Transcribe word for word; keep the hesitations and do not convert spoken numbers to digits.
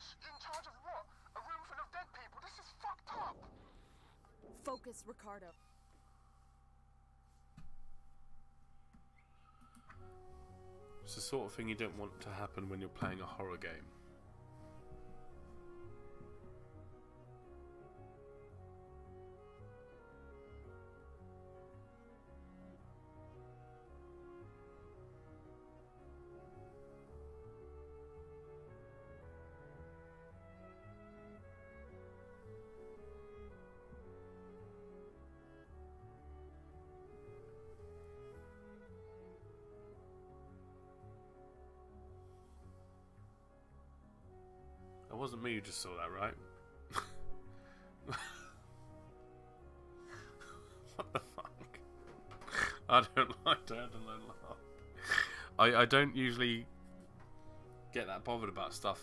In charge of what? A room full of dead people? This is fucked up! Focus, Ricardo. It's the sort of thing you don't want to happen when you're playing a horror game. That wasn't me who just saw that, right? What the fuck? I don't like to have to learn laugh. I, I don't usually get that bothered about stuff